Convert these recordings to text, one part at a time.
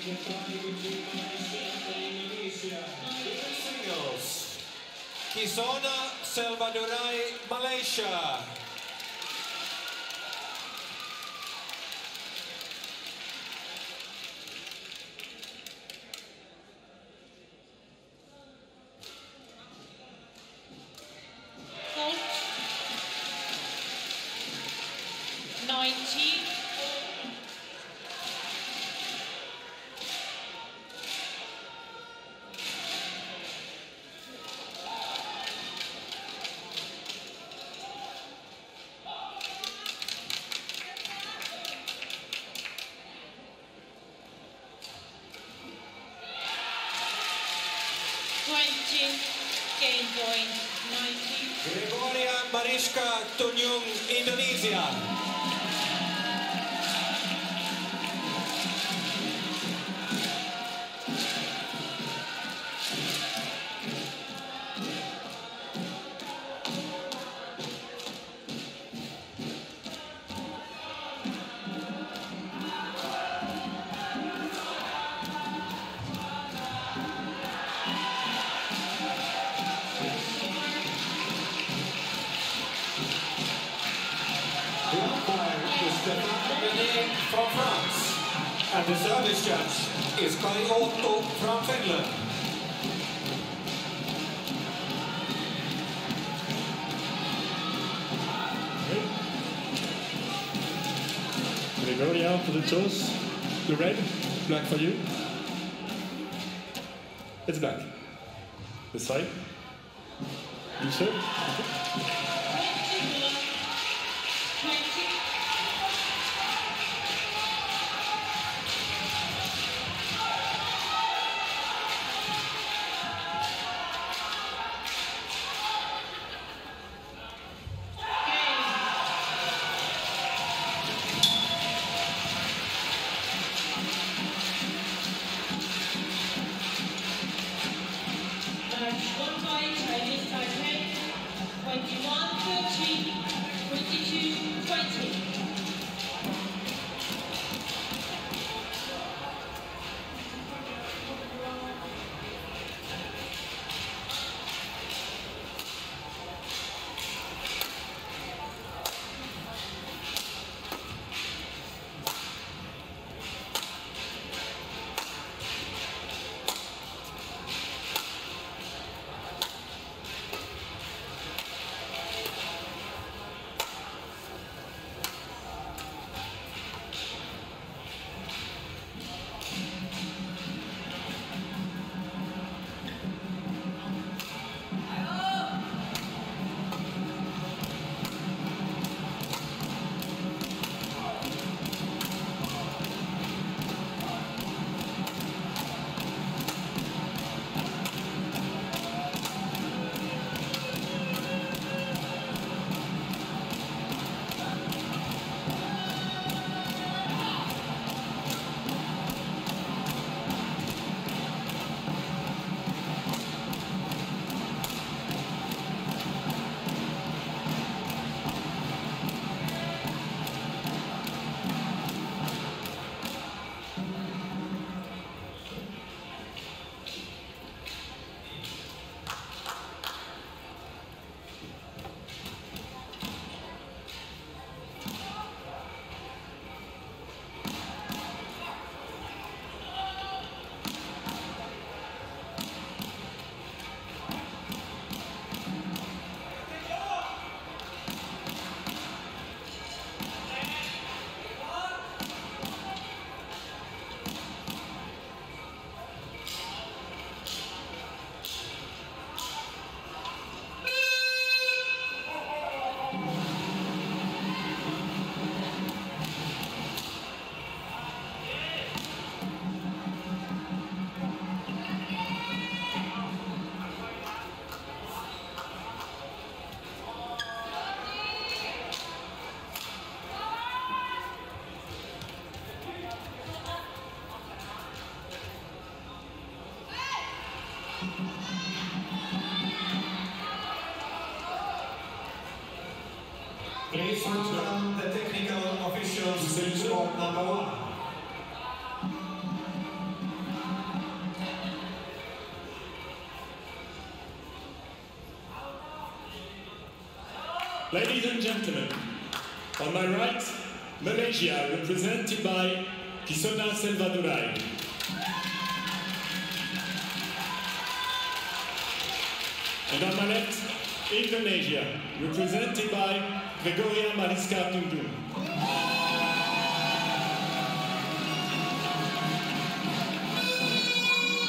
Singles. Kisona Selvaduray, Malaysia. Gregoria Mariska Tunjung, Indonesia. From France, and the service judge is Kai Otto from Finland. Okay. Gregoria for the toes, the red, black for you. It's black. The side. You sure? Please welcome the technical officials to sport number 1. Ladies and gentlemen, on my right, Malaysia, represented by Kisona Selvaduray. And on my left, Indonesia, represented by Gregoria Mariska Tunjung.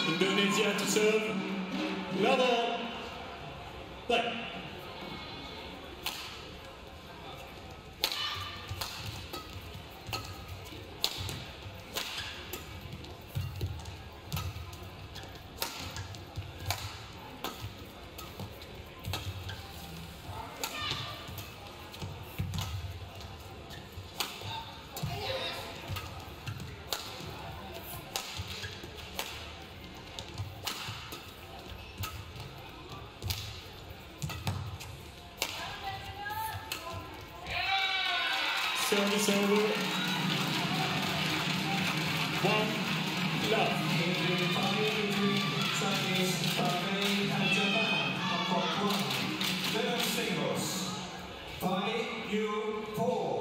Indonesia to serve, level, play. Service over. One love. Women's singles. 5U4.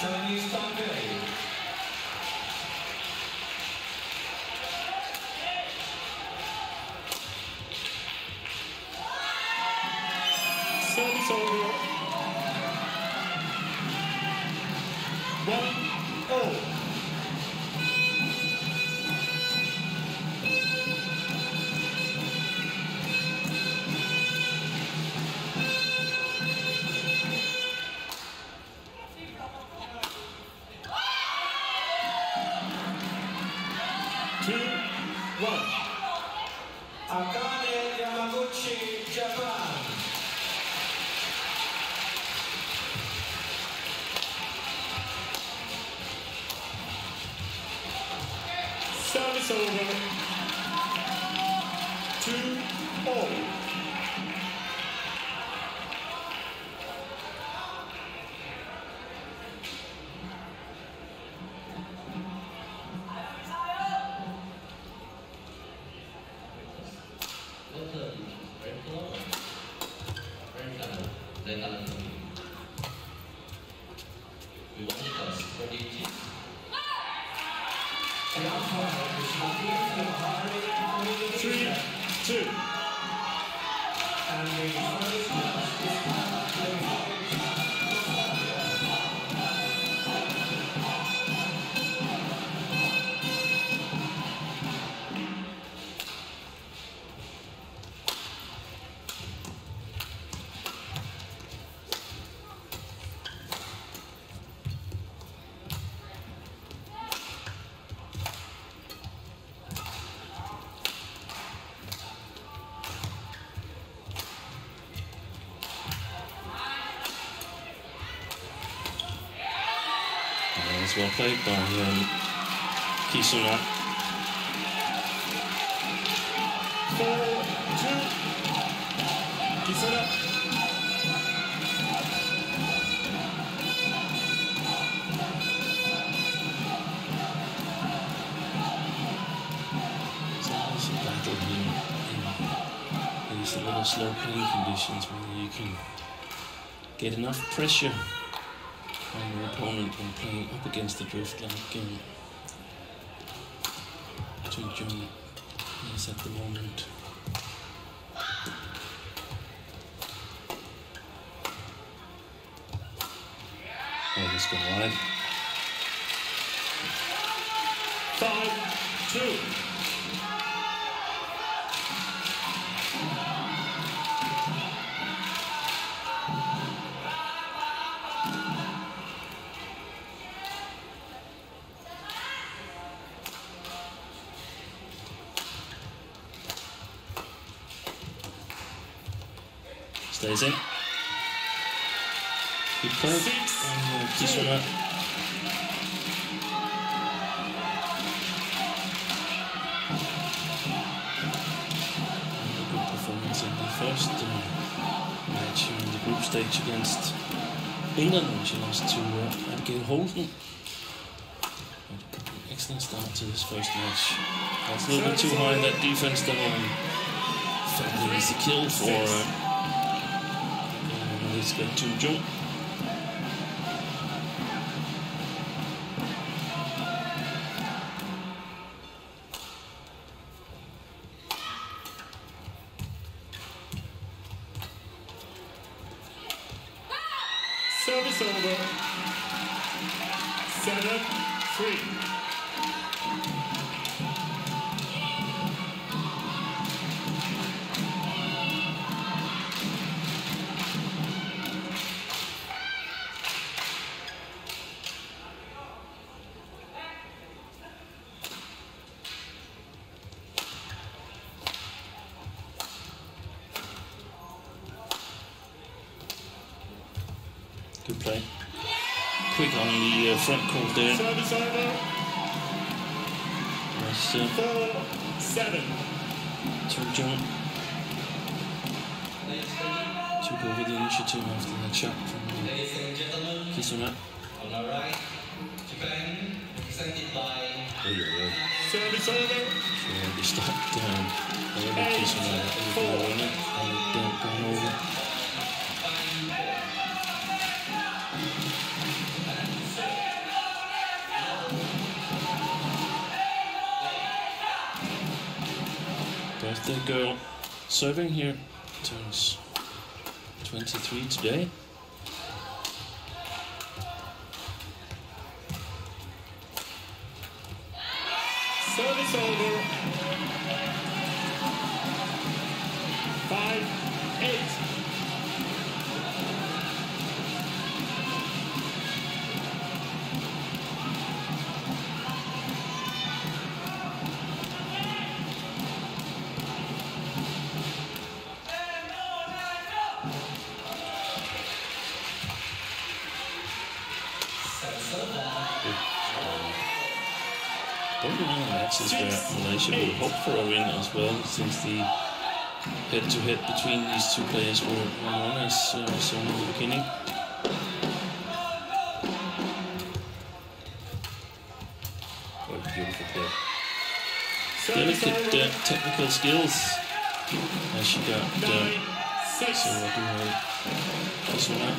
Chinese Taipei. Service over. Service over. 2-0. That's well played by Kisona. 4-2. Kisona. It's a battle here in these little slow playing conditions where you can get enough pressure on your opponent when playing up against the drift like Tunjung is at the moment. Oh, he's gone wide. 5-2. Stays in. Good play. And Kisona. Good performance in the first match in the group stage against England, when she lost to Abigail Holden. Excellent start to this first match. That's a little bit too high in that defense, though. Fairly easy kill for. Mariska Tunjung. Service over. 7-3. Good play. Quick on the front court there. Service over. Nice. 4-7. Tunjung took over the initiative after the chat from Kisona. On our right, Japan, presented by. Service over. Yeah, they stopped down. Kisona. The girl serving here turns 23 today. Service over. 5-8. Matches where Malaysia will hope for a win as well, since the head-to-head between these two players were 1-1 as we saw in the beginning. What a beautiful play. Delicate technical skills as she got Kisona. Service over. 7-9.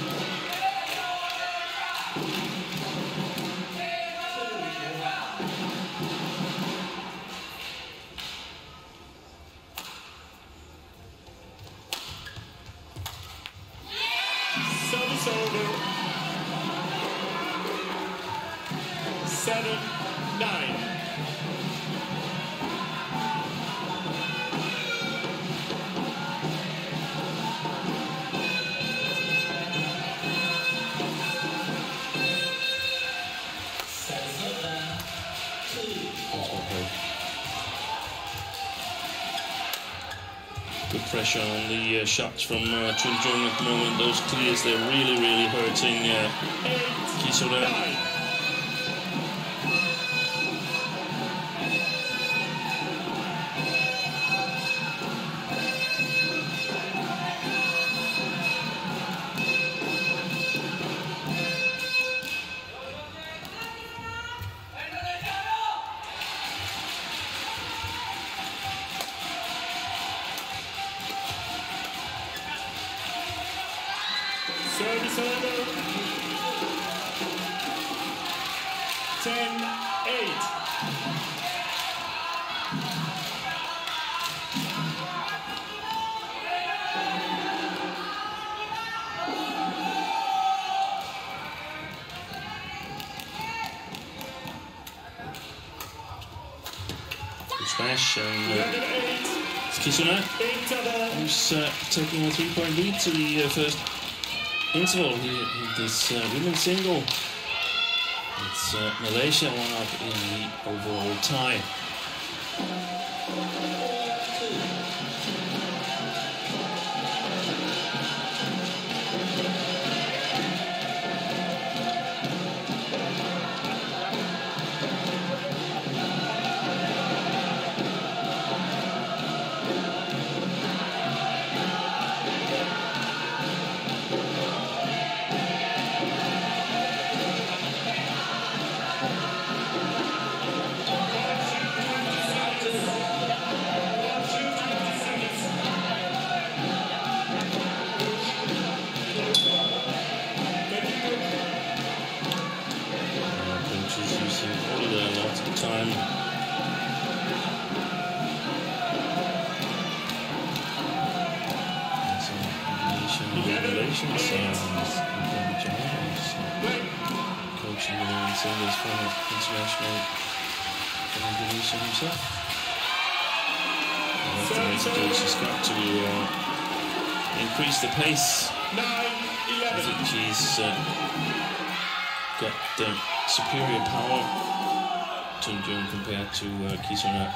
Good pressure on the shots from Tunjung at the moment. Those clears, they're really hurting Kisona. Service over. 10-8. Good smash and it's Kisona, who's taking a 3-point lead to the first interval here in this women's single. It's Malaysia 1-up in the overall tie. coaching sounds of Debbie Jones, coaching with Aaron Sanders, former international Indonesian himself. After making goals, she's got to increase the pace. I think she's got superior power, Tunjung, compared to Kisona.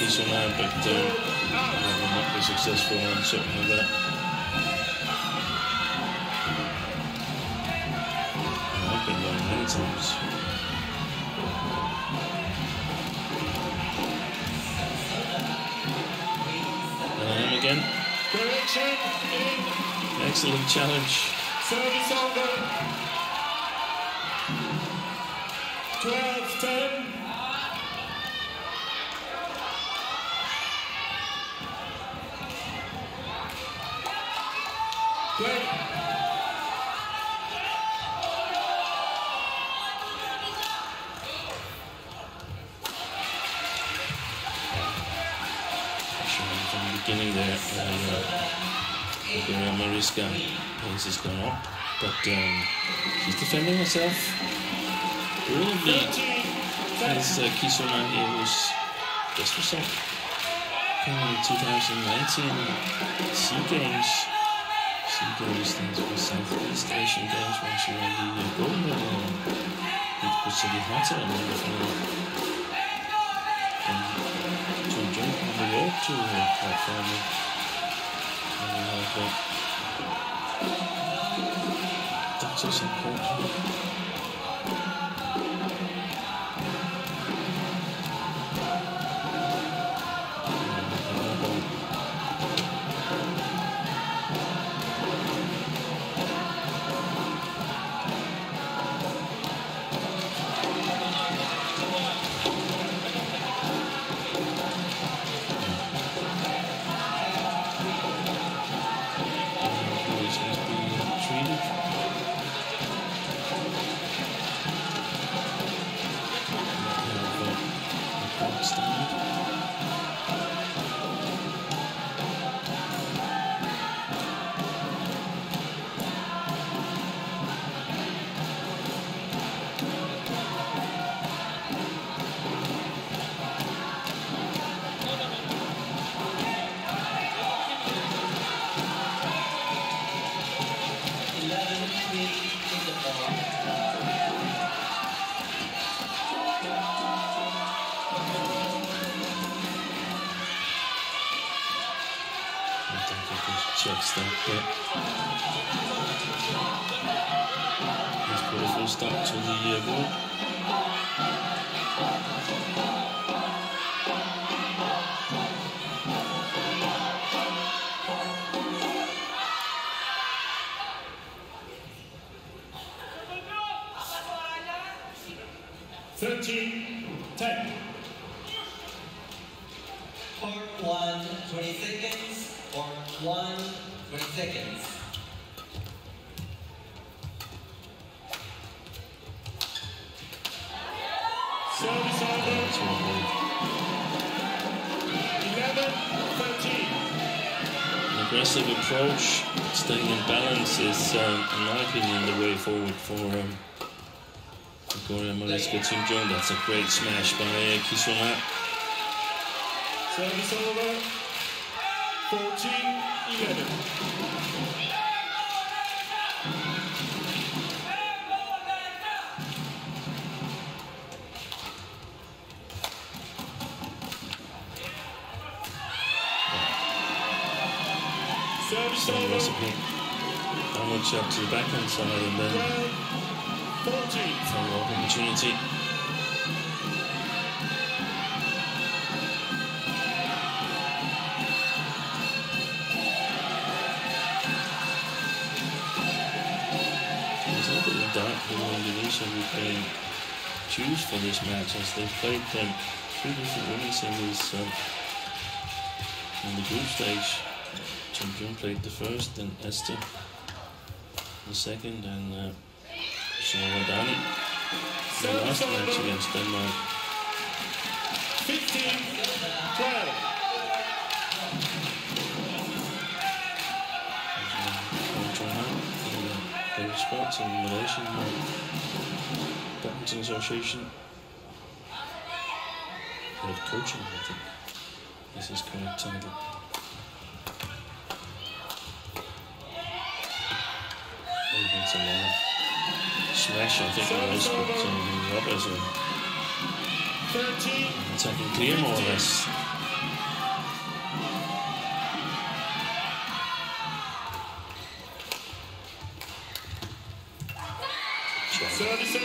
Kisona, but not be successful on something like that. I've been wrong many times. And I am again. Excellent challenge. Service over. 12-10. Gregoria Mariska pace has gone up, but she's defending herself. Brilliantly has Kisona here, who's just herself. In 2019 SEA Games. SEA Games stands for Southeast Asian Games, when she won the gold medal with Kusagi Hata and the final. And Tunjung on the road to her platform. That's also important. Checks that bit. He's put a full stop to the goal. Part one, 20 seconds. Part one, 20 seconds. Service over. 11-13. An aggressive approach, staying in balance is, in my opinion, the way forward for Gregoria Mariska Tunjung. That's a great smash by Kisona. Service over. 14-11. Service over. How much up to the backhand side and then 14. Follow up opportunity. That the Indonesian will play choose for this match, as they've played three different women's singles in the group stage. Tunjung played the first, then Esther the second, and Selvaduray the last match against Denmark. 15-12. Sports in the Malaysian Badminton Association. Head of coaching, I think. This is kind of title. It's a lot of smash, I think it was, but he up as a attacking clear, more or less. Service over. 16-13.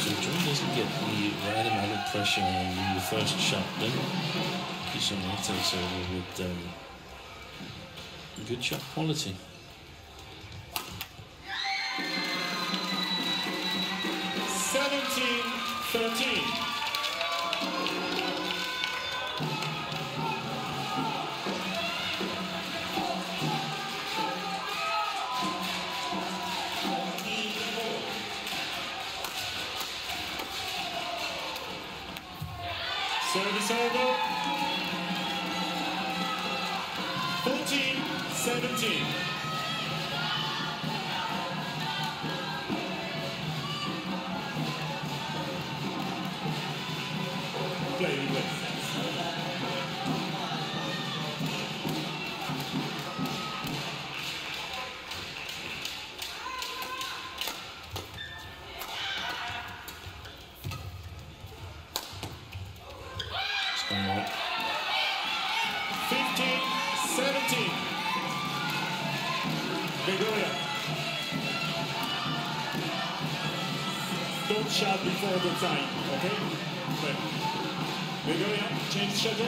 Tunjung doesn't get the right amount of pressure on the first shot, then Kisona takes over with good shot quality. Service over. 14-17. Play with. Don't shout before the time, okay? But Gregoria, change the shuttle.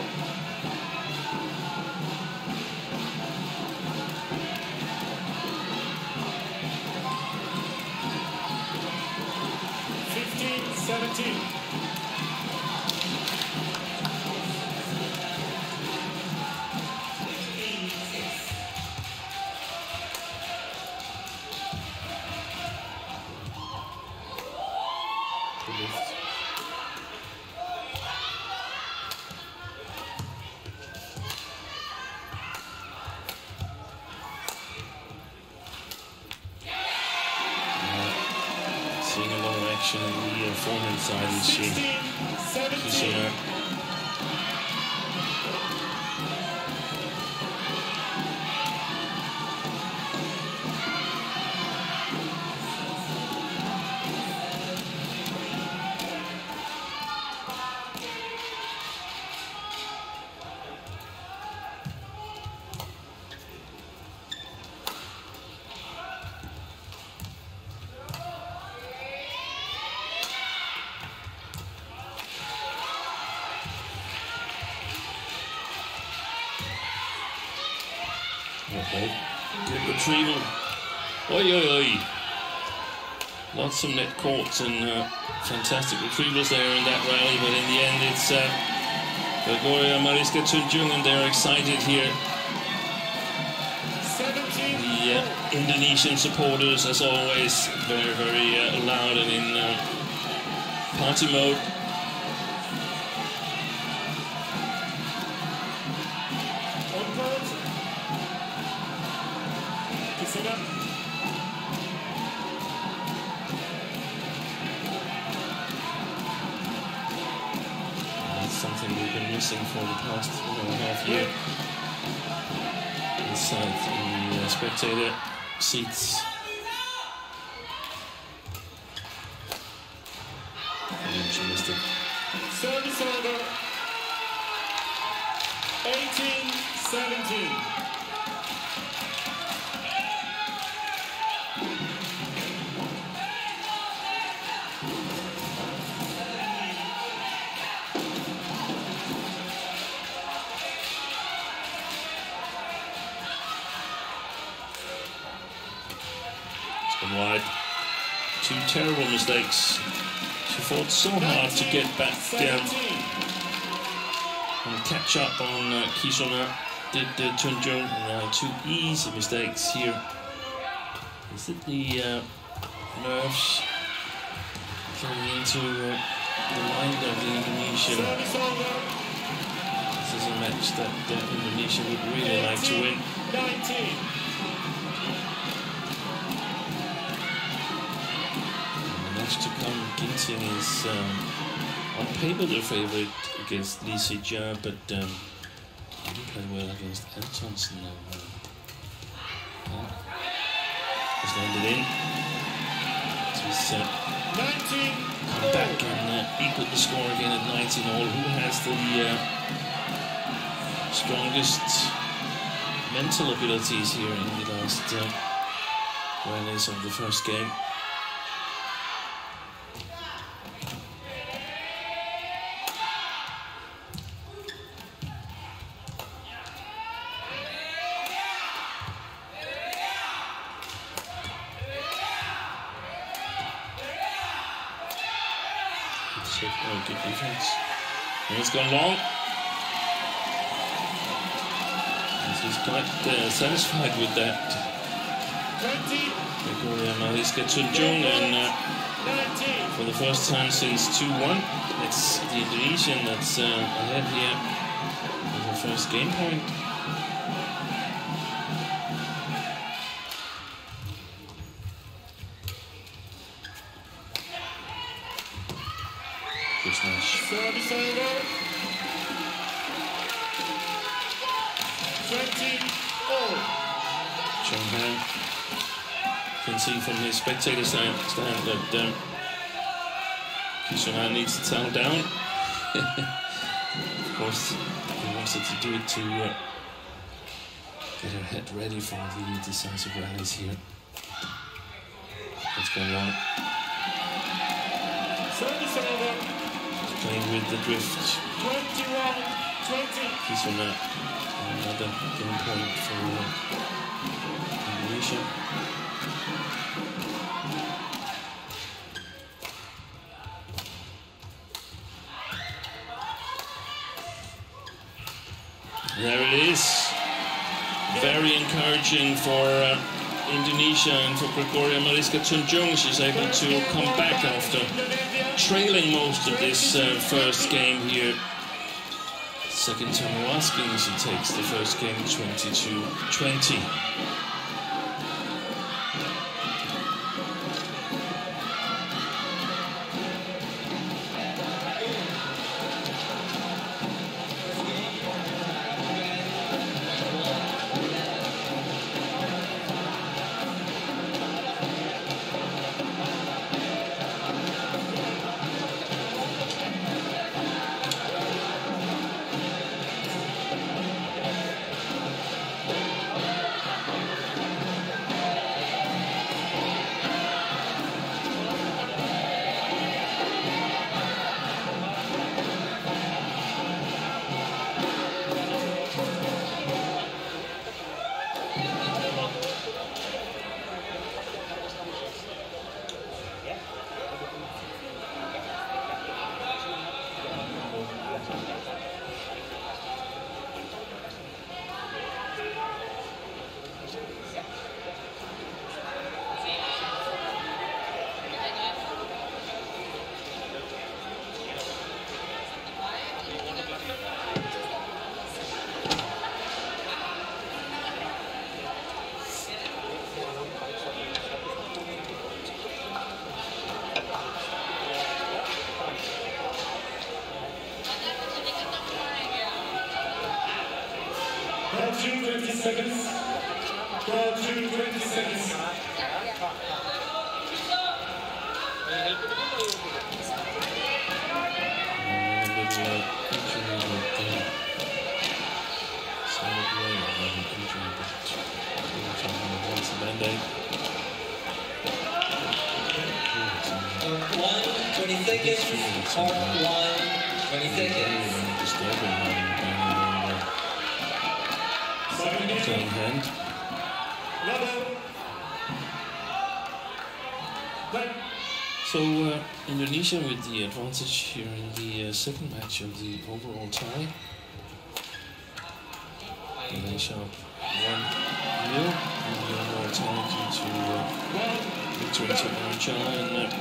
Seeing a lot of action on the forehand side and she see her. Okay, good retrieval. Oi, oi, oi. Lots of net courts and fantastic retrievals there in that rally, but in the end it's Gregoria Mariska Tunjung, and they're excited here. The Indonesian supporters, as always, very, very loud and in party mode. That's something we've been missing for the past 1.5 years. Inside the spectator seats. Service over. 18-17. wide. Two terrible mistakes. She fought so hard to get back down and catch up on Kisona Tunjung. Now two easy mistakes here. Is it the nerves coming into the mind of the Indonesian? This is a match that Indonesia would really like to win. The match to come, Ginting is on paper the favorite against Lee Se Ja, but he played well against Ed Thompson. He's landed in. He's come back and equaled the score again at 19-all. Who has the strongest mental abilities here in the last rallies of the first game? Good defense. And it's gone long. He's quite satisfied with that. Gregoria Mariska Tunjung, and for the first time since 2-1, it's the Indonesian that's ahead here in the first game point. Service over. 20-all. Chung Han can see from his spectator stand that Kisona needs to tone down. Of course, he wants her to do it to get her head ready for the decisive rallies here. What's going on? Service over. Playing with the drift. 21-20. He's on another game point for Indonesia. There it is. Very encouraging for Indonesia and for Gregoria Mariska Tunjung. She's able to come back after trailing most of this first game here. Second time asking, she takes the first game 22-20. Hand. So Indonesia with the advantage here in the second match of the overall tie. Indonesia up 1-0 in the overall tie due to victory to Archala and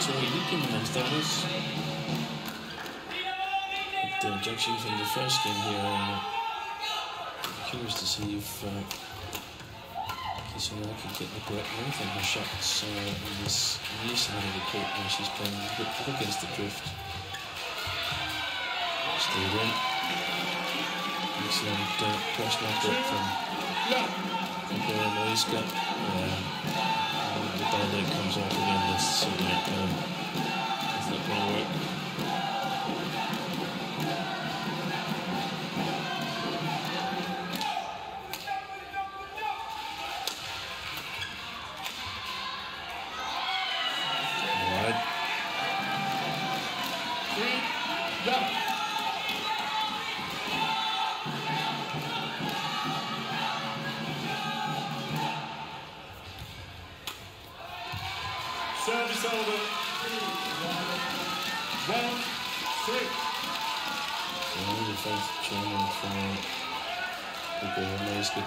Tori Likin amongst others. But judging from the first game here, I'm curious to see if Kisona can get the correct length on her shots on this new side of the court where she's playing a bit up against the drift. Still in. Excellent press knock up from Gregoria Mariska. The ball leg comes off again, this so that it's not going to work.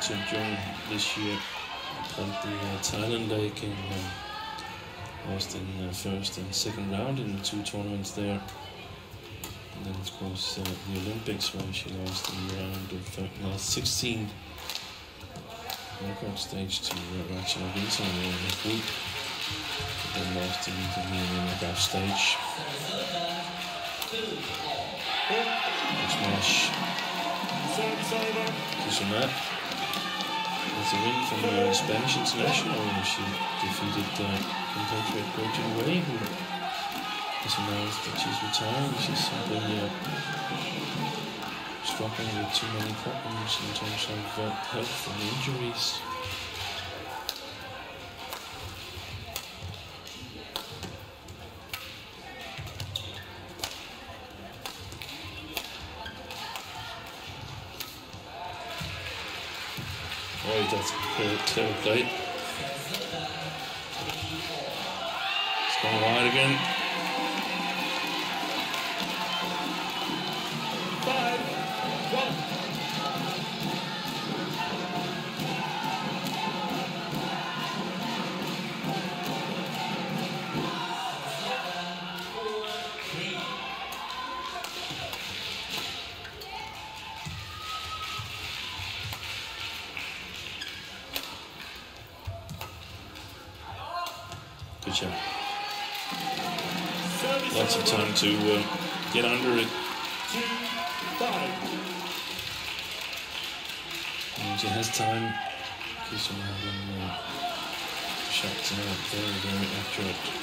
Tunjung this year from the Thailand. They came last in the first and second round in the two tournaments there, and then of course the Olympics where she lost in the round of last 16 knockout stage to Rachel Vincent in the group, then lost in the knockout stage. Kisona. It's a win from the Spanish international, where she defeated compatriot Gregoria Mariska, who has announced that she's retiring. She's simply struggling with too many problems in terms of health and injuries. That's clear play. It's going wide again. Lots of time to get under it. And she has time. Kisona having shots out very, very accurate.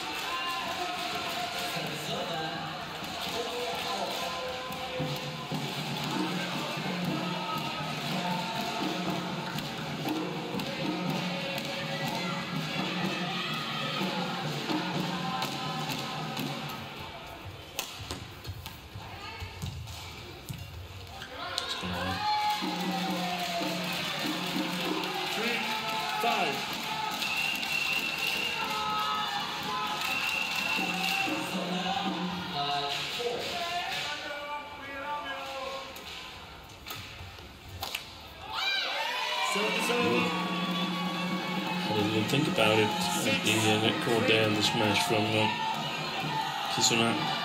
Think about it at the net court there in this match from Kisona.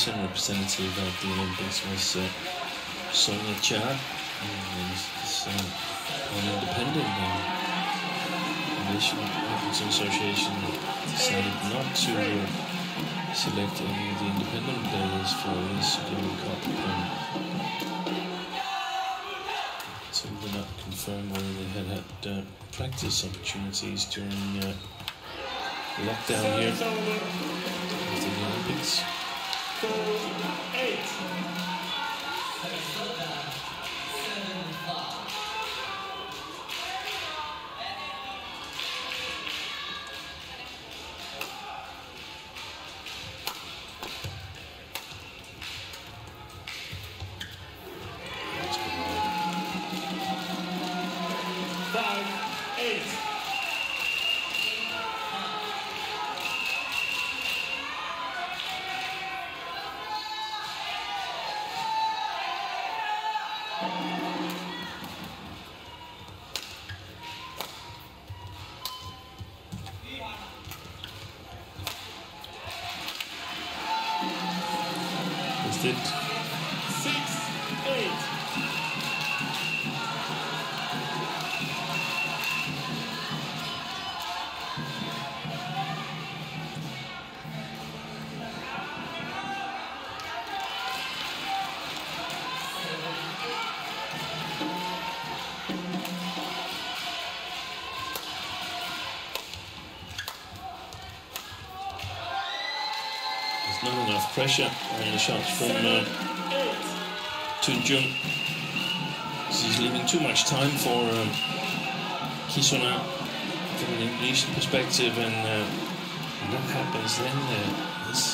Representative of the Olympics was Sonia Cha, and is an independent Olympics Association decided not to select any of the independent players for the Sudirman Cup, so they not confirm whether they had practice opportunities during lockdown here of the Olympics. Eight. contested. Not enough pressure on the shots from Tunjung. She's leaving too much time for Kisona from an English perspective, and what happens then? This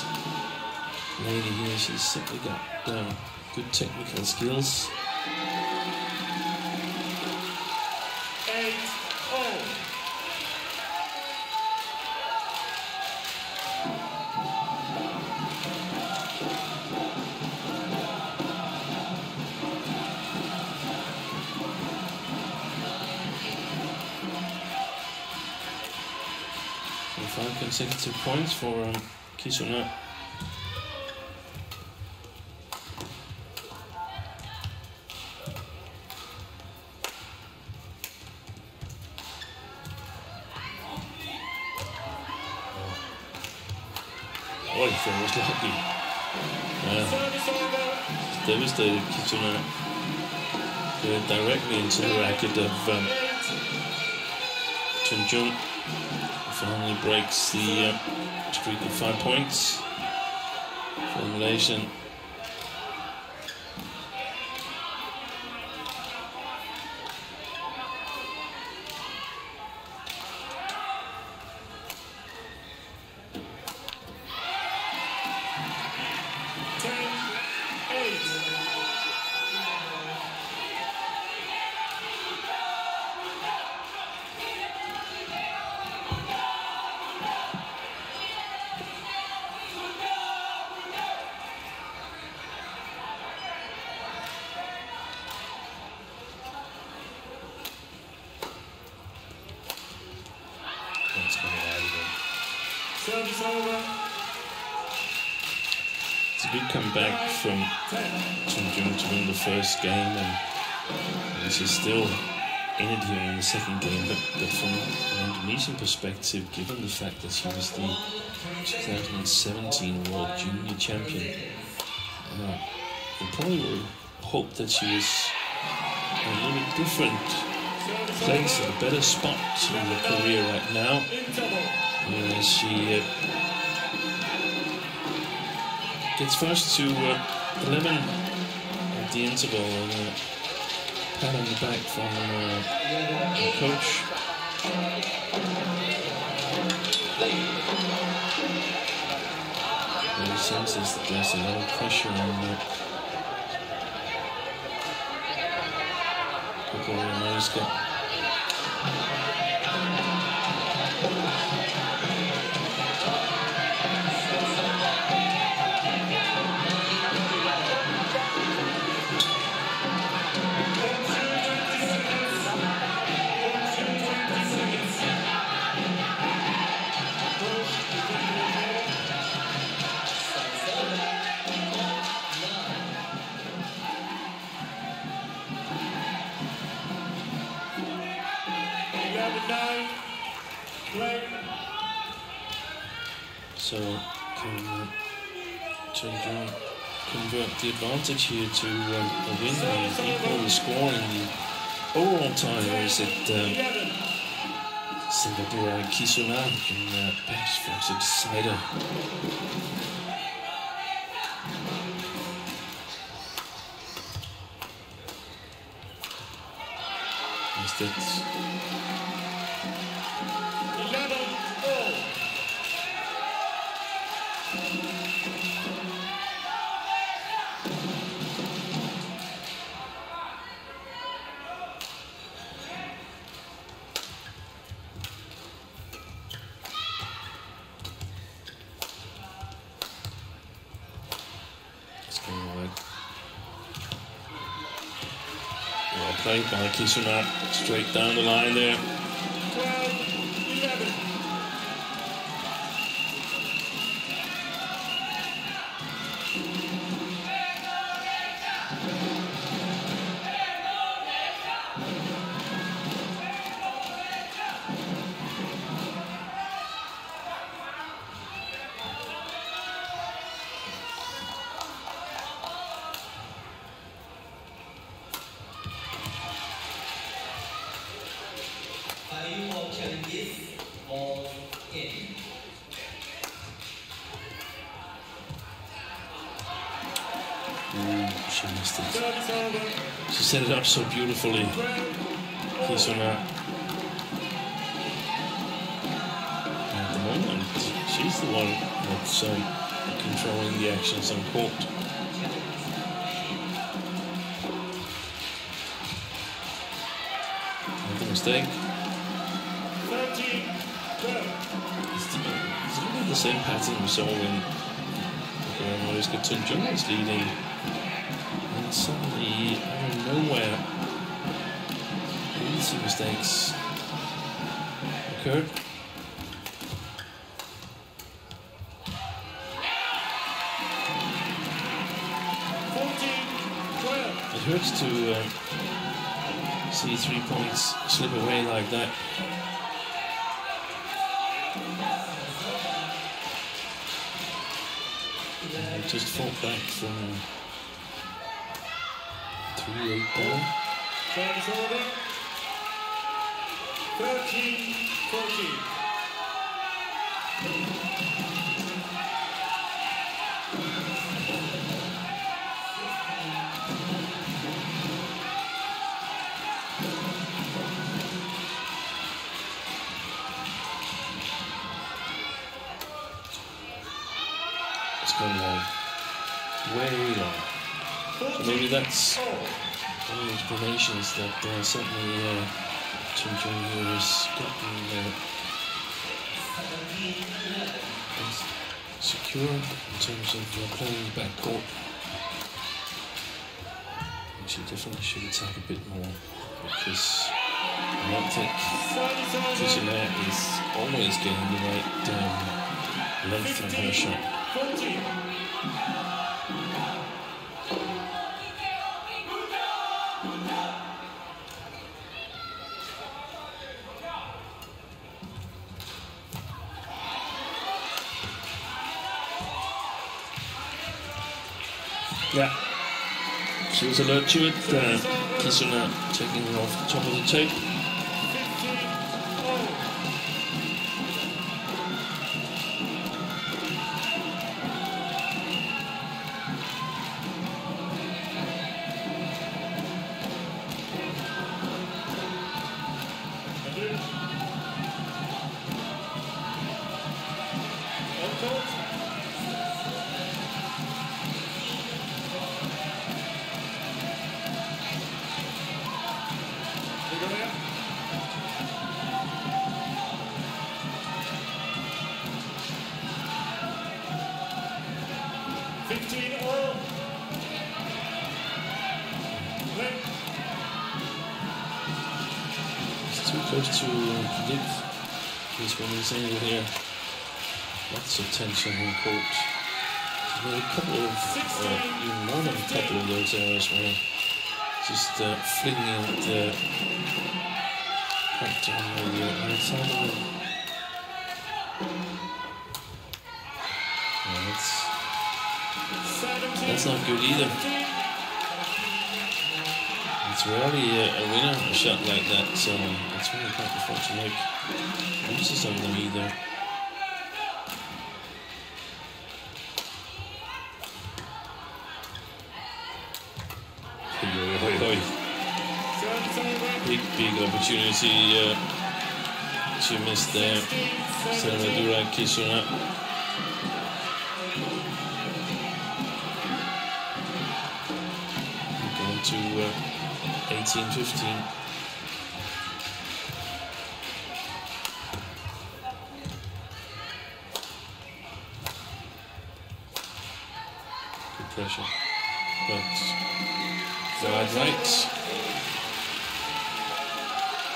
lady here, she's simply got good technical skills. Five consecutive points for Kisona. Oh, if I was lucky. Devastated Kisona directly into the racket of Tunjung. Finally breaks the streak of 5 points for the Malaysian. It's a good comeback from Tunjung to win the first game, and she's still in it here in the second game. But from an Indonesian perspective, given the fact that she was the 2017 World Junior Champion, they probably would hope that she was in a little bit different place, a better spot in her career right now. She gets first to 11 at the interval, and a pat on the back from her coach. He senses that there's a lot of pressure on Gregoria Mariska. So can Tunjung convert the advantage here to a win and equal the score in the overall tie, or is it Selvaduray Kisona who can perhaps force a decider? Well played by Kisona, straight down the line there. Value for challenges, ball in. Oh, she missed it. She set it up so beautifully. Kisona. At the moment, she's the one that's controlling the actions on court. Mistake. It's really the same pattern we saw when Gregoria Mariska Tunjung was leading, and suddenly out of nowhere, easy mistakes occurred. It hurts to see 3 points slip away like that. And they just fought back from 3-8 ball. 13-14. Gone long, way long. So maybe that's one of the explanations that suddenly Tunjung here has gotten secure in terms of playing backcourt. She definitely should attack a bit more, because I don't think Kisona is always getting the right length of her shot. Yeah, she was alert to it. Kisona taking her off the top of the tape. Close to predict this one is anywhere here. Lots of tension on court. There's been a couple of, even more than a couple of those errors where just flinging out the crack down on the outside of it. That's not good either. It's rarely a winner, a shot like that, so it's really quite difficult to make uses of them either. Big opportunity to miss there. Selvaduray Kisona. To 18-15. Good pressure, but wide right.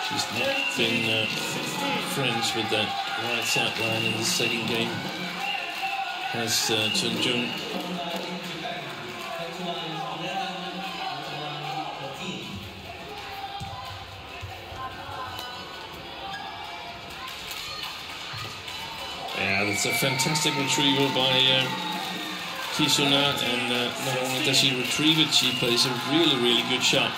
She's not been friends with that right side line in the second game. Has Tunjung. It's a fantastic retrieval by Kisona, and not only does she retrieve it, she plays a really, really good shot.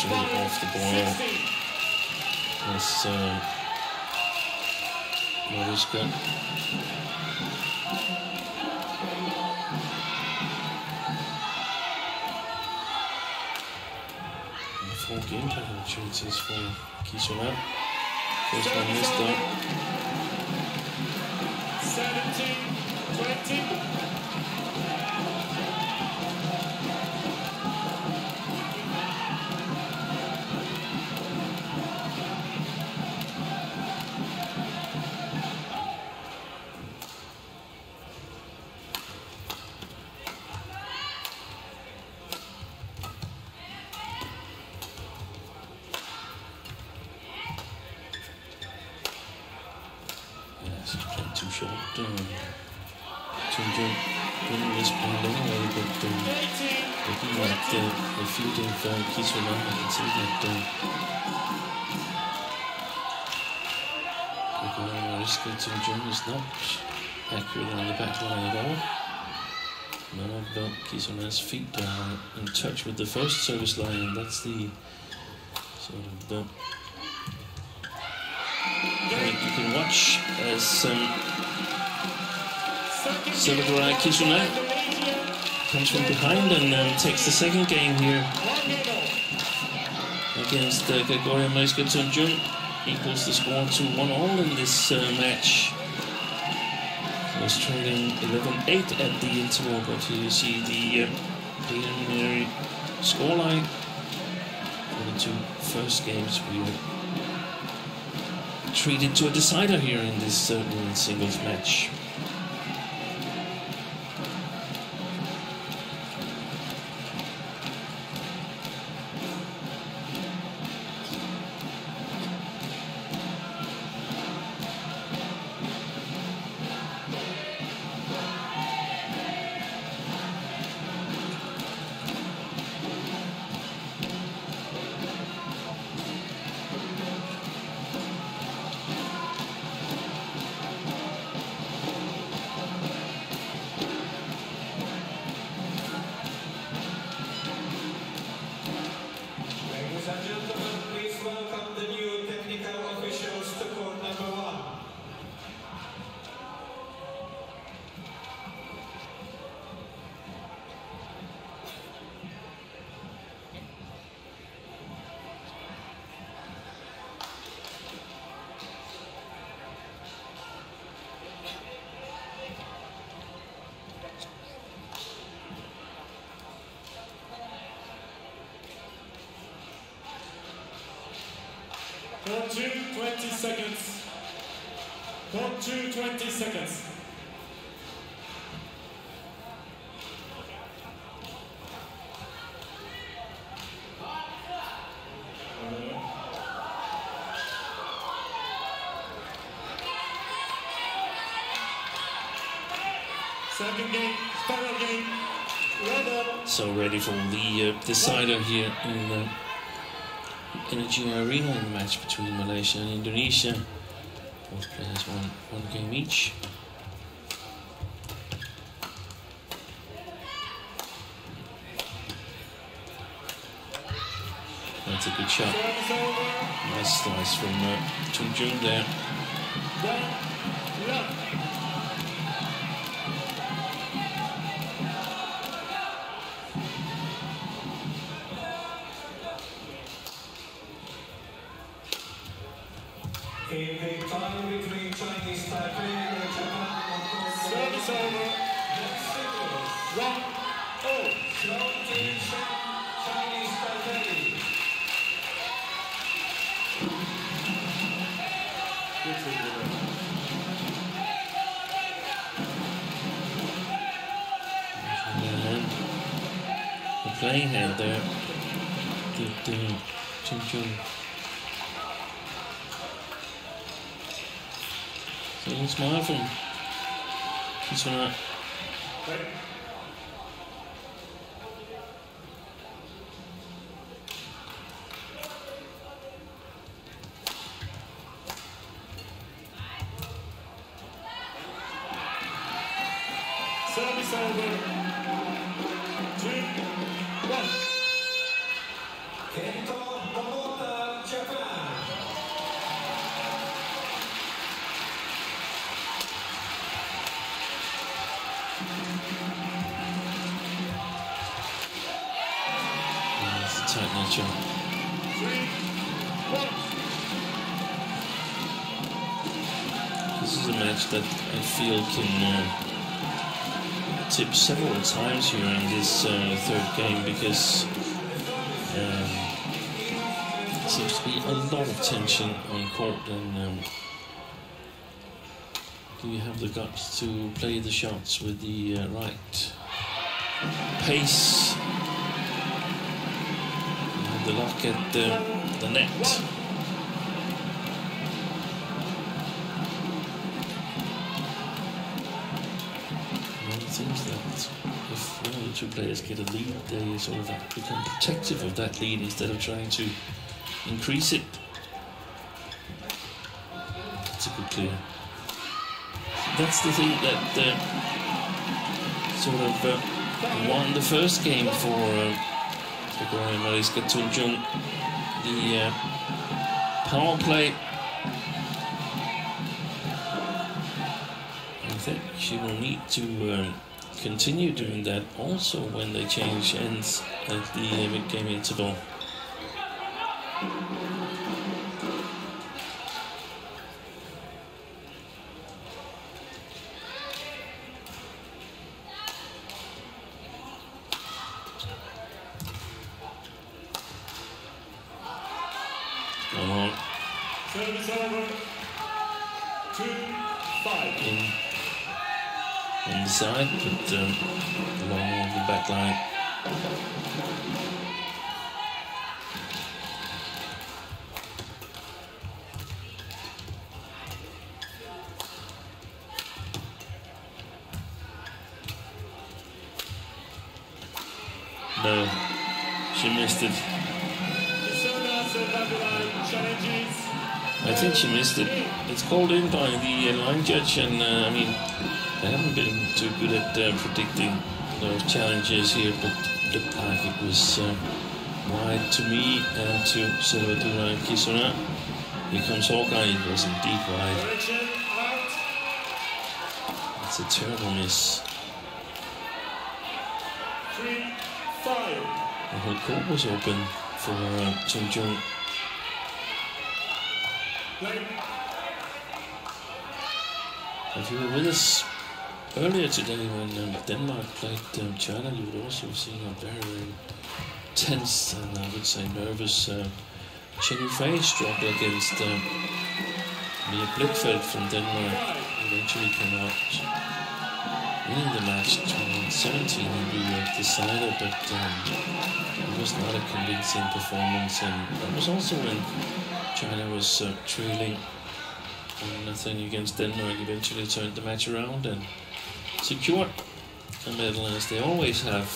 actually off the boil. With Mariska. Four game time opportunities for Kisona. First one missed there. 17-20. Tunjung didn't respond anyway, but looking at the field of Kisona, I can see that Gregoria Mariska Tunjung is not accurate on the back line at all. Now I've got Kisona's feet down in touch with the first service line, and that's the sort of the point you can watch as Selvaduray Kisona comes from behind and takes the second game here against Gregoria Mariska Tunjung. Equals the score to 1-1 in this match. She was trailing 11-8 at the interval, but here you see the preliminary scoreline for the two first games. We were treated to a decider here in this women's singles match. Court 2, 20 seconds. Court 2, 20 seconds. Second game, final game. So ready for the decider here in the Energia Areena in the match between Malaysia and Indonesia. Both players won one game each. That's a good shot. Nice slice from Tunjung there. Playing out there, the Tunjung. A little smile from Kisona. Service over. 2-1. action. This is a match that I feel can tip several times here in this third game, because there seems to be a lot of tension on court, and do you have the guts to play the shots with the right pace? And the luck at the net. Well, it seems that if one of the two players get a lead, they sort of become protective of that lead instead of trying to increase it. That's a good clear. That's the thing that sort of won the first game for Gregoria Mariska Tunjung. The power play. I think she will need to continue doing that also when they change ends at the mid-game interval. Side, but along the back line. No, she missed it. I think she missed it. It's called in by the line judge, and I mean, I haven't been too good at predicting those challenges here, but looked like it was wide to me and to Selvaduray and Kisona. Here comes Hawkeye, it was indeed wide. It's a terrible miss. The whole court was open for Tunjung. If you were with us earlier today, when Denmark played China, you would also see a very tense and I would say nervous Chen Yufei struggle against Mia Blickfeld from Denmark. Eventually came out winning the match 2017 in the decider, but it was not a convincing performance, and that was also when China was trailing 1-0 against Denmark. Eventually turned the match around and secured a medal, as they always have.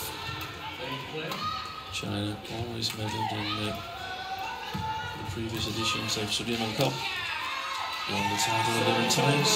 China always medaled in the previous editions of Sudirman Cup. Won the title 11 times.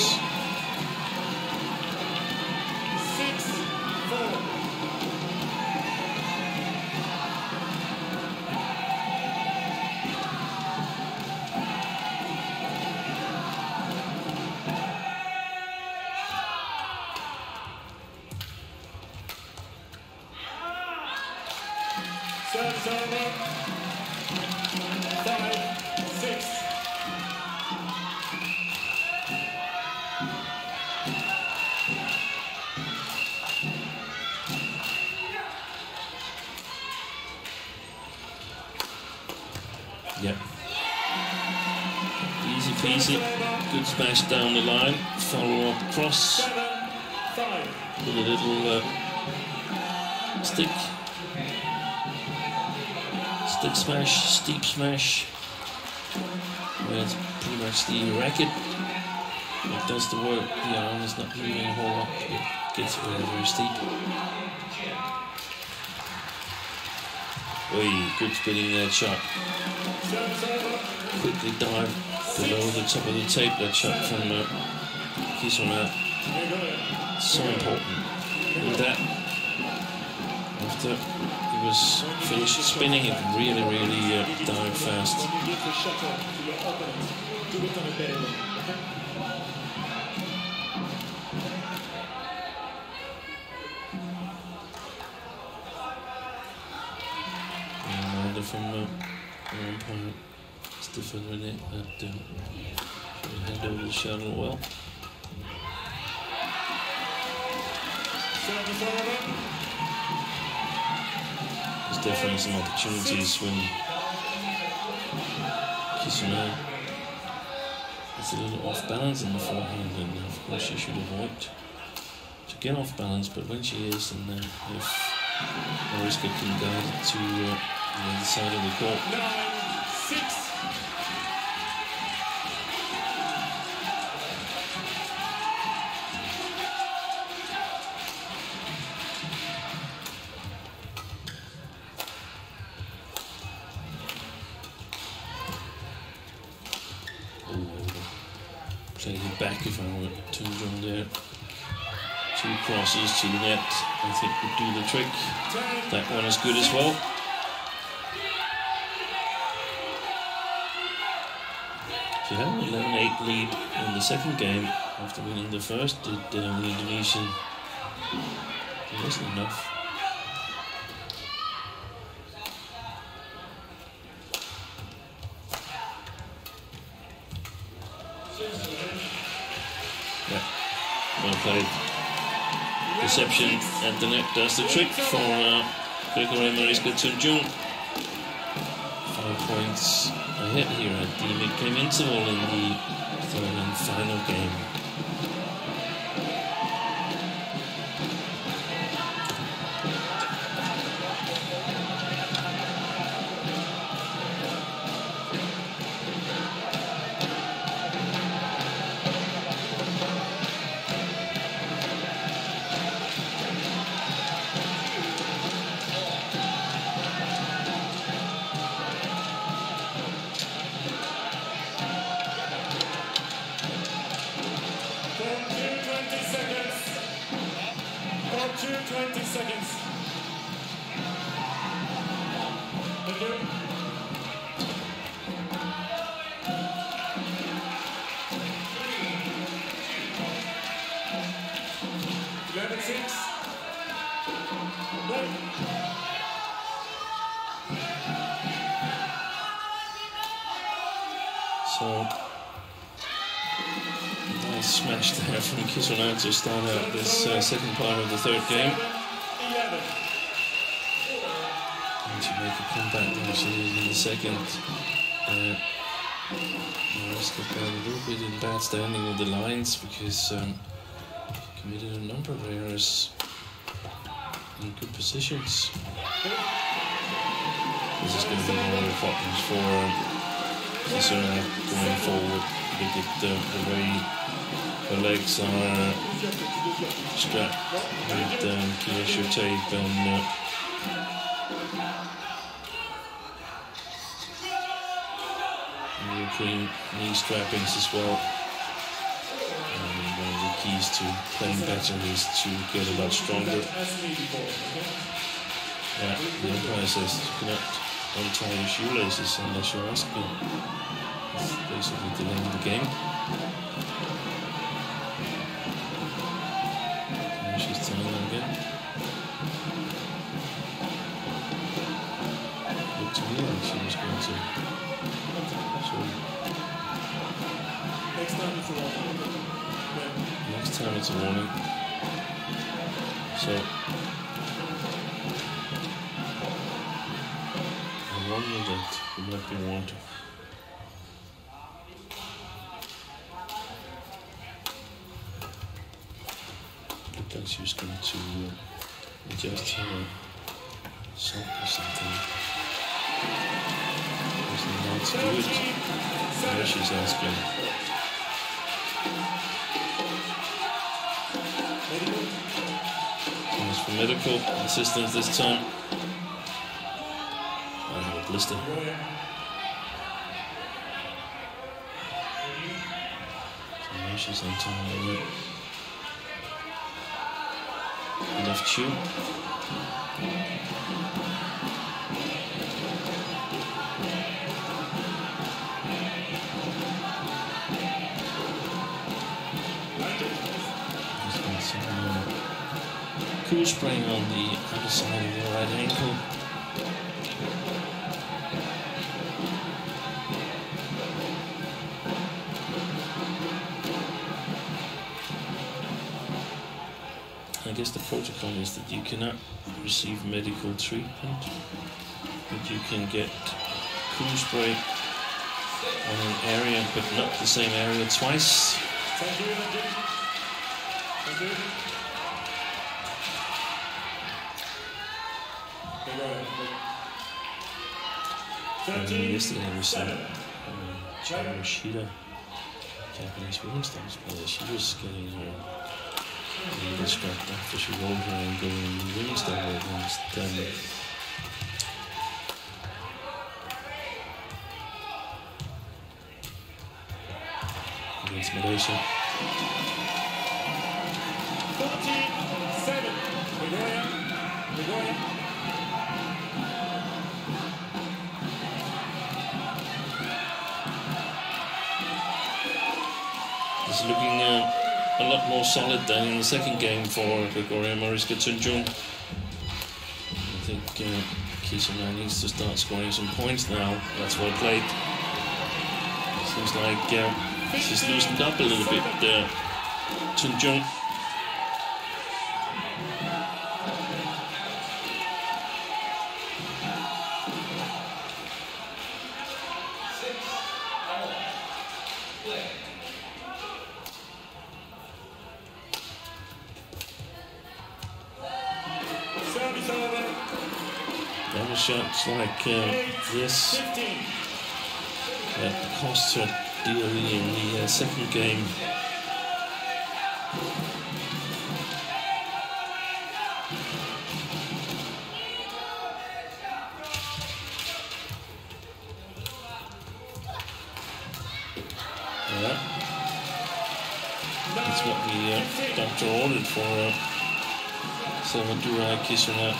Yep. Easy peasy. Good smash down the line. Follow up cross with a little stick smash, steep smash. That's pretty much the racket. It does the work. The arm is not moving a whole lot. It gets very, very steep. Oy, good spinning that shot. Quickly dive below the top of the tape. That shot from Kisona. So important. With that, after he was finished spinning, it really, really dived fast. from an opponent, Stefan Rene, that hand over the shuttle well. There's definitely some opportunities when Kisona is a little off balance in the forehand, and of course she should avoid to get off balance, but when she is, and then if Mariska can guide it to the other side of the court. 9-6. Back if I were Tunjung there. Two crosses to the net, I think would do the trick. That one is good as well. She had an 11-8 lead in the second game after winning the first. Did the Indonesian. It wasn't enough. Reception at the net does the trick for Gregoria Mariska Tunjung. 5 points ahead here at the mid-game interval in the third and final game. To start out this second part of the third game. And to make a comeback there, she did in the second. Mariska got a little bit in bad standing with the lines because she committed a number of errors in good positions. This is going to be one of the problems for Kisona going forward. Look at the way her legs are strapped with kiosho tape, and European knee strappings as well. One of the keys to playing better is to get a lot stronger. Yeah, the umpire says you cannot untie your shoelaces unless you're asked to. That's basically the end of the game. It's a warning. So, I wonder that we might be warned. Looked like she was going to adjust her sock or something. Wasn't allowed to do it. Now she's asking. For medical assistance this time. I have a blister. So now she's on time already. Left shoe. Cool spring on the other side of the right ankle. guess the protocol is that you cannot receive medical treatment, but you can get cruise break on an area, but not the same area twice. Thank you. Thank you. Yesterday we saw Shida, Japanese women's tennis player. She was getting really distracted after she rolled her ankle in the women's double against Denmark. Against Malaysia. 14-7. Gregoria. Looking a lot more solid than in the second game for Gregoria Mariska Tunjung. I think Kisona needs to start scoring some points now. That's well played. Seems like she's loosened up a little bit, Tunjung. Shots like this that cost her dearly in the second game. Yeah. That's what the doctor ordered for Selvaduray Kisona.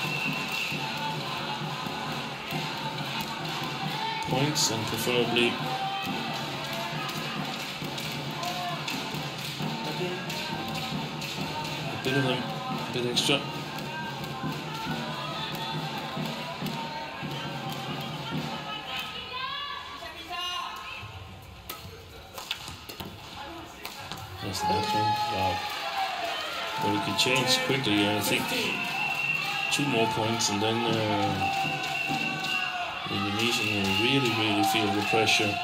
Points and preferably a bit of them, a bit extra. That's the next one. Wow. But we can change quickly, I think. 2 more points and then Indonesian will really feel the pressure.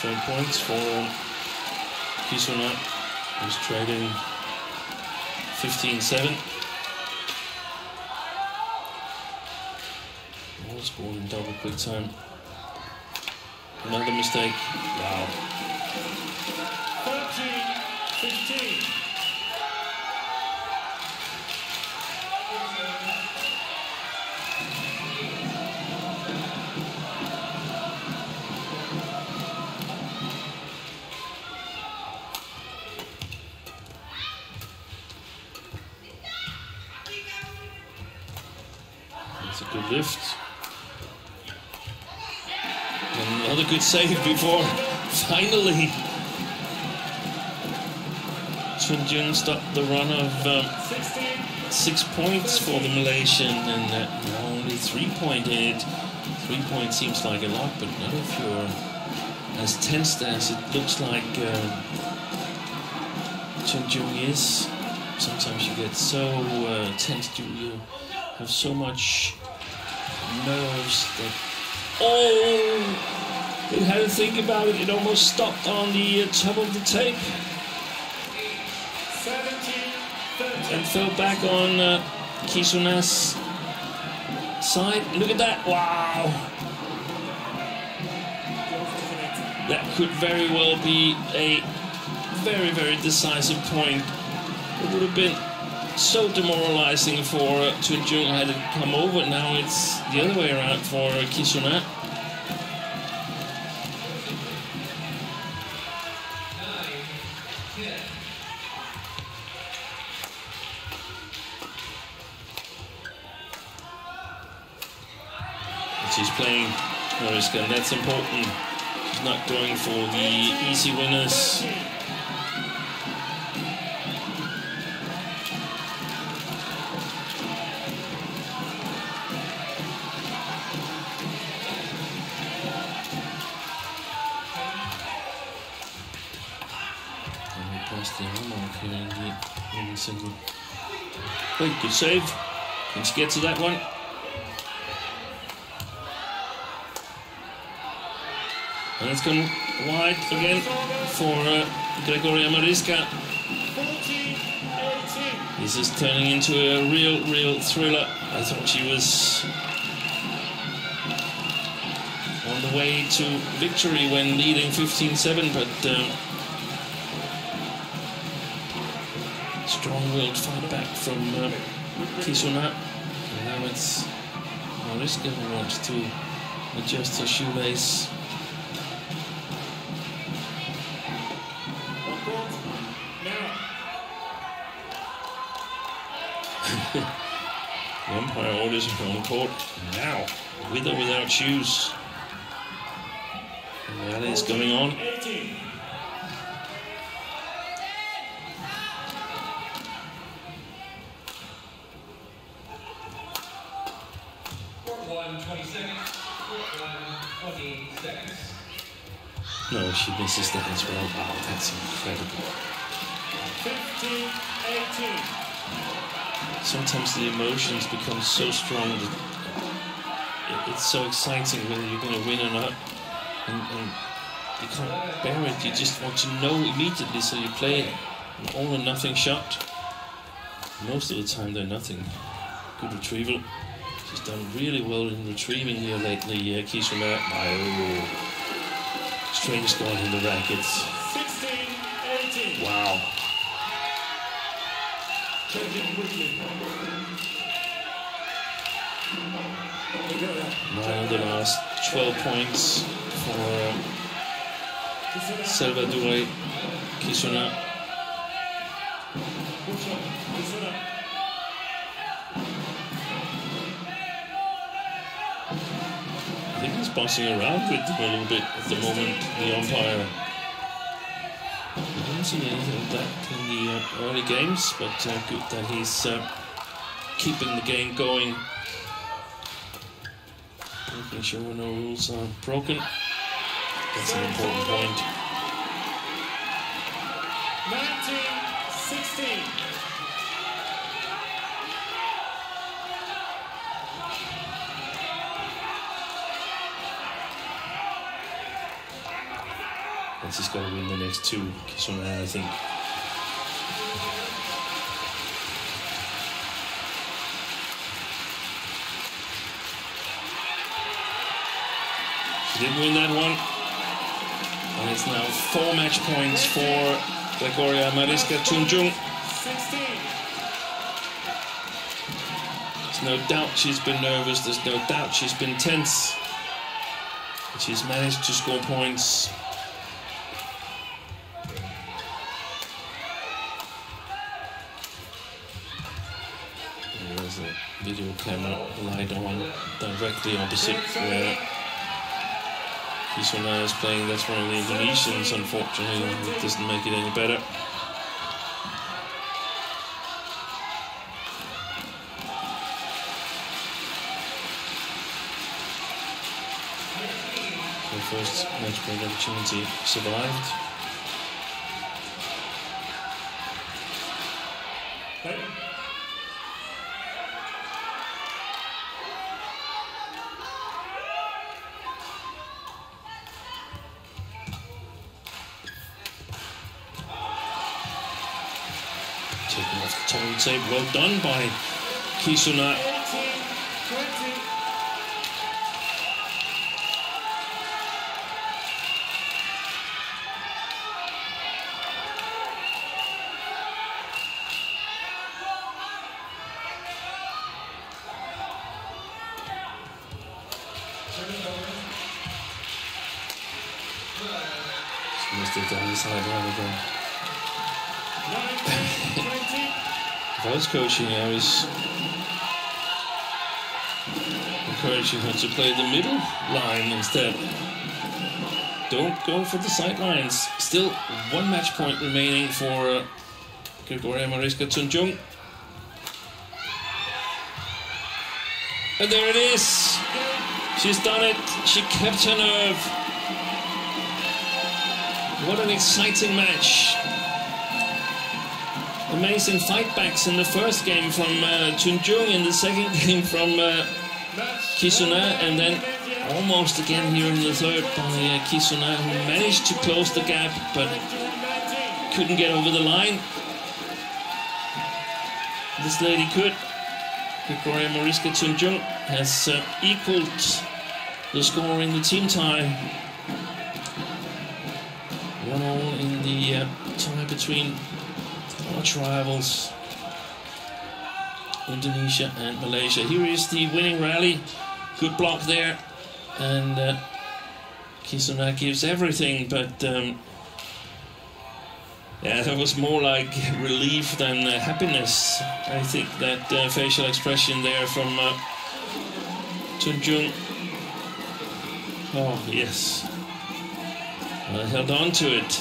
Straight points for Kisona, who's trading 15-7. All scored in double quick time. Another mistake. Wow. 14-15. Good lift. And another good save before finally Tunjung stopped the run of 6 points for the Malaysian, and that only 3-point lead. 3 points seems like a lot, but not if you're as tensed as it looks like Tunjung is. Sometimes you get so tensed, you have so much nerves that, oh, it had to think about it. It almost stopped on the top of the tape and fell back on Kisona's side. Look at that, wow. That could very well be a very decisive point It would have been so demoralizing for Tunjung had it come over. Now it's the other way around for Kisona. She's playing Mariska, and that's important. She's not going for the easy winners. Great, good save. Can she get to that one? And it's gone wide again for Gregoria Mariska. This is turning into a real thriller. I thought she was on the way to victory when leading 15-7, but strong-willed fight back from Kisona. And now it's Mariska who wants to adjust her shoelace. The umpire orders her on court now, with or without shoes. The rally is going on. No, she misses that as well. Wow, that's incredible. 15-18. Sometimes the emotions become so strong that it's so exciting whether you're going to win or not. And you can't bear it. You just want to know immediately, so you play an all or nothing shot. Most of the time they're nothing. Good retrieval. She's done really well in retrieving here lately, Kisona. Oh, strange guard in the rackets. 16-18. Wow. Now the last 12 points for Selvaduray, Kisona. I think he's bossing around with them a little bit at the moment, the umpire. I didn't see anything of that in the early games, but good that he's keeping the game going. Making sure no rules are broken. That's an important point. 19-16. And she's got to win the next two, Kisona, I think. She didn't win that one. And it's now 4 match points for Gregoria Mariska Tunjung. There's no doubt she's been nervous. There's no doubt she's been tense. But she's managed to score points. Video camera light on directly opposite where Kisona is playing. That's one of the Indonesians, unfortunately. It doesn't make it any better. The first match point opportunity survived. Well done by Kisona. She must have done this a while ago. If I was coaching, I was encouraging her to play the middle line instead. Don't go for the sidelines. Still one match point remaining for Gregoria Mariska Tunjung. And there it is. She's done it. She kept her nerve. What an exciting match. Amazing fightbacks in the first game from Tunjung, in the second game from Kisona, and then almost again here in the third by Kisona, who managed to close the gap but couldn't get over the line. This lady could. Gregoria Mariska Tunjung has equaled the score in the team tie. 1-1 in the tie between arch rivals Indonesia and Malaysia. Here is the winning rally. Good block there, and Kisona gives everything, but yeah, that was more like relief than happiness. I think that facial expression there from Tunjung. Oh yes, I held on to it.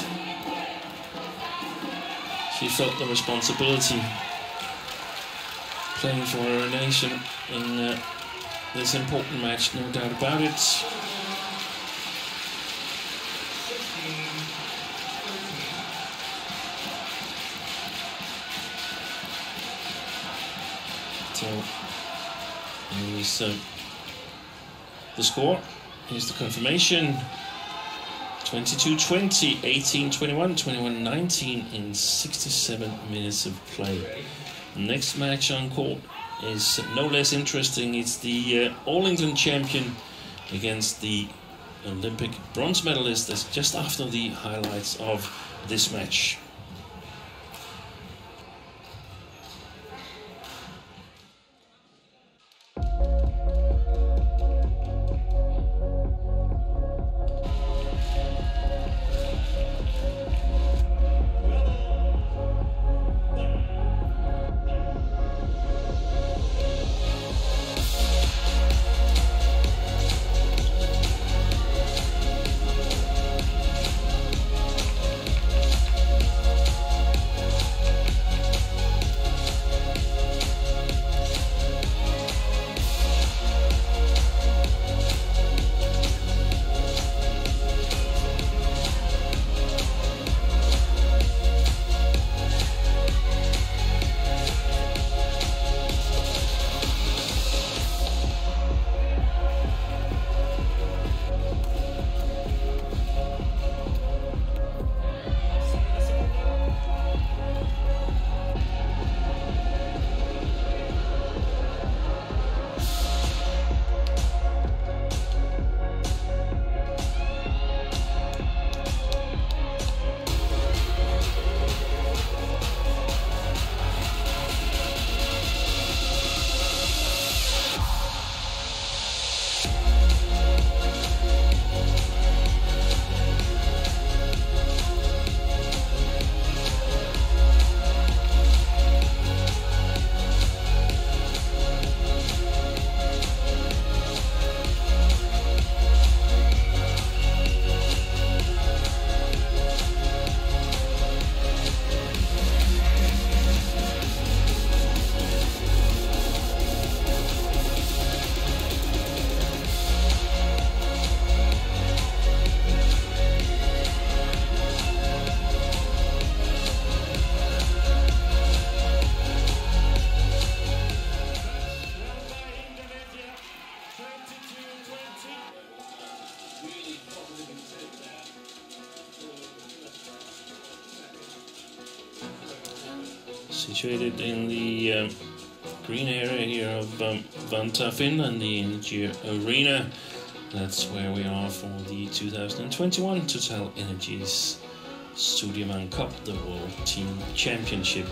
She felt the responsibility, playing for her nation in this important match, no doubt about it. So here's the score. Here's the confirmation. 22-20, 18-21, 21-19 in 67 minutes of play. Next match on court is no less interesting. It's the All England champion against the Olympic bronze medalist. That's just after the highlights of this match. Situated in the green area here of Vantaa, Finland, the Energia Arena. That's where we are for the 2021 TotalEnergies Sudirman Cup, the World Team Championship.